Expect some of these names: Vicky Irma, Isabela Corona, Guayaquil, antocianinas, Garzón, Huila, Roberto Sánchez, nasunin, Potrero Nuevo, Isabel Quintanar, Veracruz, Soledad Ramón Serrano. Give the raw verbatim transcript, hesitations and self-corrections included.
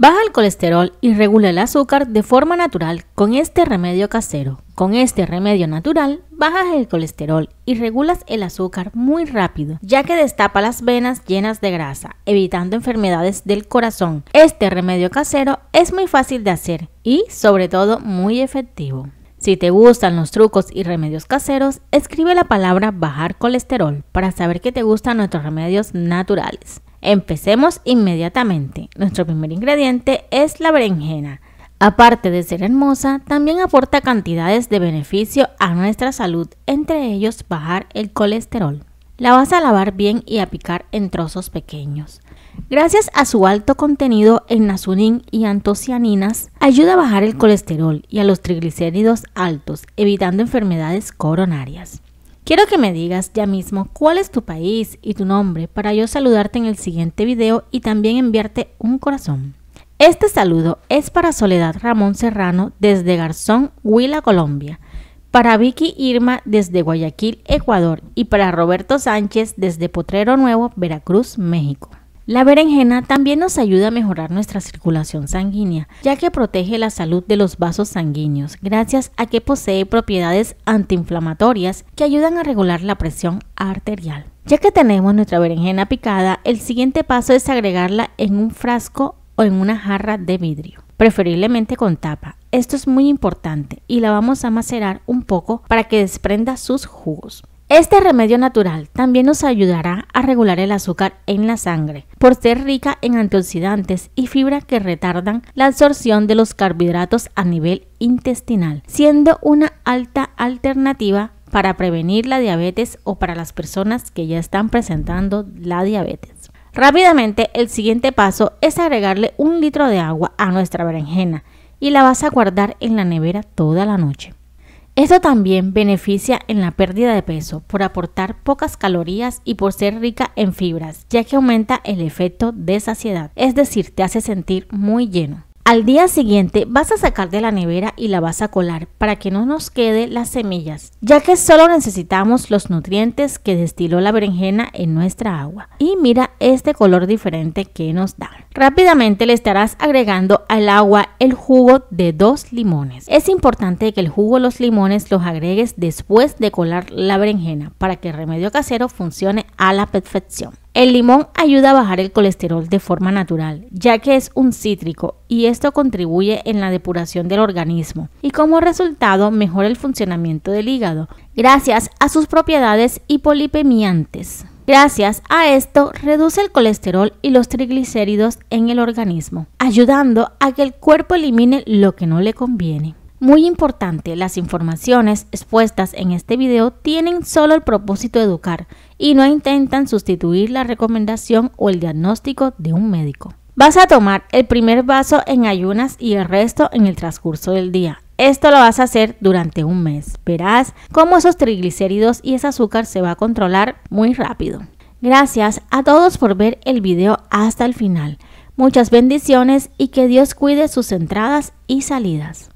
Baja el colesterol y regula el azúcar de forma natural con este remedio casero. Con este remedio natural, bajas el colesterol y regulas el azúcar muy rápido, ya que destapa las venas llenas de grasa, evitando enfermedades del corazón. Este remedio casero es muy fácil de hacer y, sobre todo, muy efectivo. Si te gustan los trucos y remedios caseros, escribe la palabra bajar colesterol para saber que te gustan nuestros remedios naturales. Empecemos inmediatamente. Nuestro primer ingrediente es la berenjena. Aparte de ser hermosa, también aporta cantidades de beneficio a nuestra salud, entre ellos bajar el colesterol. La vas a lavar bien y a picar en trozos pequeños. Gracias a su alto contenido en nasunin y antocianinas, ayuda a bajar el colesterol y a los triglicéridos altos, evitando enfermedades coronarias. Quiero que me digas ya mismo cuál es tu país y tu nombre para yo saludarte en el siguiente video y también enviarte un corazón. Este saludo es para Soledad Ramón Serrano desde Garzón, Huila, Colombia, para Vicky Irma desde Guayaquil, Ecuador y para Roberto Sánchez desde Potrero Nuevo, Veracruz, México. La berenjena también nos ayuda a mejorar nuestra circulación sanguínea, ya que protege la salud de los vasos sanguíneos, gracias a que posee propiedades antiinflamatorias que ayudan a regular la presión arterial. Ya que tenemos nuestra berenjena picada, el siguiente paso es agregarla en un frasco o en una jarra de vidrio, preferiblemente con tapa. Esto es muy importante y la vamos a macerar un poco para que desprenda sus jugos. Este remedio natural también nos ayudará a regular el azúcar en la sangre, por ser rica en antioxidantes y fibra que retardan la absorción de los carbohidratos a nivel intestinal, siendo una alta alternativa para prevenir la diabetes o para las personas que ya están presentando la diabetes. Rápidamente, el siguiente paso es agregarle un litro de agua a nuestra berenjena y la vas a guardar en la nevera toda la noche. Esto también beneficia en la pérdida de peso por aportar pocas calorías y por ser rica en fibras, ya que aumenta el efecto de saciedad, es decir, te hace sentir muy lleno. Al día siguiente vas a sacar de la nevera y la vas a colar para que no nos queden las semillas, ya que solo necesitamos los nutrientes que destiló la berenjena en nuestra agua. Y mira este color diferente que nos da. Rápidamente le estarás agregando al agua el jugo de dos limones. Es importante que el jugo de los limones los agregues después de colar la berenjena para que el remedio casero funcione a la perfección. El limón ayuda a bajar el colesterol de forma natural, ya que es un cítrico y esto contribuye en la depuración del organismo y como resultado mejora el funcionamiento del hígado gracias a sus propiedades hipolipemiantes. Gracias a esto reduce el colesterol y los triglicéridos en el organismo, ayudando a que el cuerpo elimine lo que no le conviene. Muy importante, las informaciones expuestas en este video tienen solo el propósito de educar y no intentan sustituir la recomendación o el diagnóstico de un médico. Vas a tomar el primer vaso en ayunas y el resto en el transcurso del día. Esto lo vas a hacer durante un mes. Verás cómo esos triglicéridos y ese azúcar se va a controlar muy rápido. Gracias a todos por ver el video hasta el final. Muchas bendiciones y que Dios cuide sus entradas y salidas.